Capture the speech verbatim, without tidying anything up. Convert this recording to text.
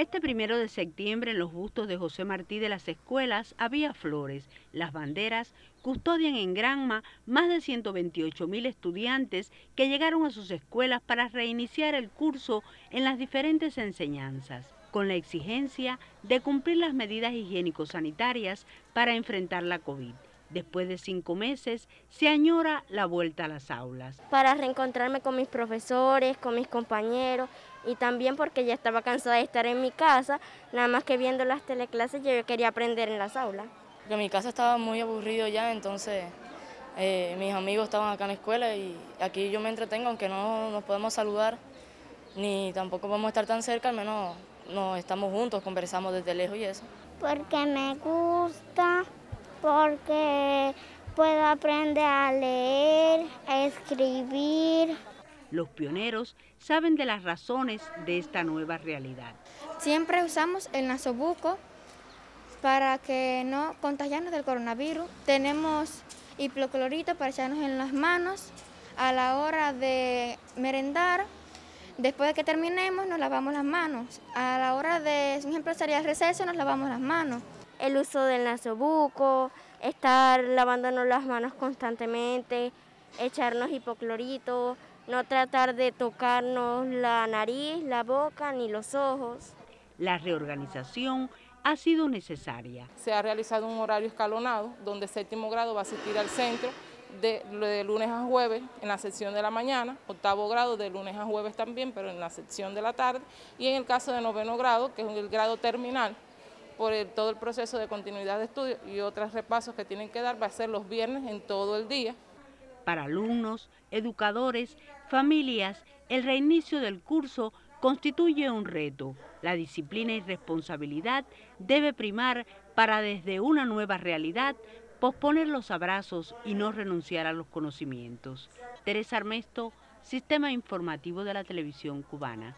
Este primero de septiembre en los bustos de José Martí de las escuelas había flores. Las banderas custodian en Granma más de ciento veintiocho mil estudiantes que llegaron a sus escuelas para reiniciar el curso en las diferentes enseñanzas, con la exigencia de cumplir las medidas higiénico-sanitarias para enfrentar la COVID. Después de cinco meses, se añora la vuelta a las aulas. Para reencontrarme con mis profesores, con mis compañeros, y también porque ya estaba cansada de estar en mi casa, nada más que viendo las teleclases, yo quería aprender en las aulas. Porque mi casa estaba muy aburrido ya, entonces eh, mis amigos estaban acá en la escuela y aquí yo me entretengo, aunque no nos podemos saludar, ni tampoco podemos estar tan cerca, al menos nos estamos juntos, conversamos desde lejos y eso. Porque me gusta, porque puedo aprender a leer, a escribir. Los pioneros saben de las razones de esta nueva realidad. Siempre usamos el nasobuco para que no contagiarnos del coronavirus. Tenemos hipoclorito para echarnos en las manos a la hora de merendar. Después de que terminemos nos lavamos las manos. A la hora de, por ejemplo, salir al receso nos lavamos las manos. El uso del nasobuco, estar lavándonos las manos constantemente, echarnos hipoclorito, no tratar de tocarnos la nariz, la boca ni los ojos. La reorganización ha sido necesaria. Se ha realizado un horario escalonado donde el séptimo grado va a asistir al centro de, de lunes a jueves en la sección de la mañana, octavo grado de lunes a jueves también, pero en la sección de la tarde, y en el caso de noveno grado, que es el grado terminal, por el, todo el proceso de continuidad de estudio y otros repasos que tienen que dar, va a ser los viernes en todo el día. Para alumnos, educadores, familias, el reinicio del curso constituye un reto. La disciplina y responsabilidad debe primar para, desde una nueva realidad, posponer los abrazos y no renunciar a los conocimientos. Teresa Armesto, Sistema Informativo de la Televisión Cubana.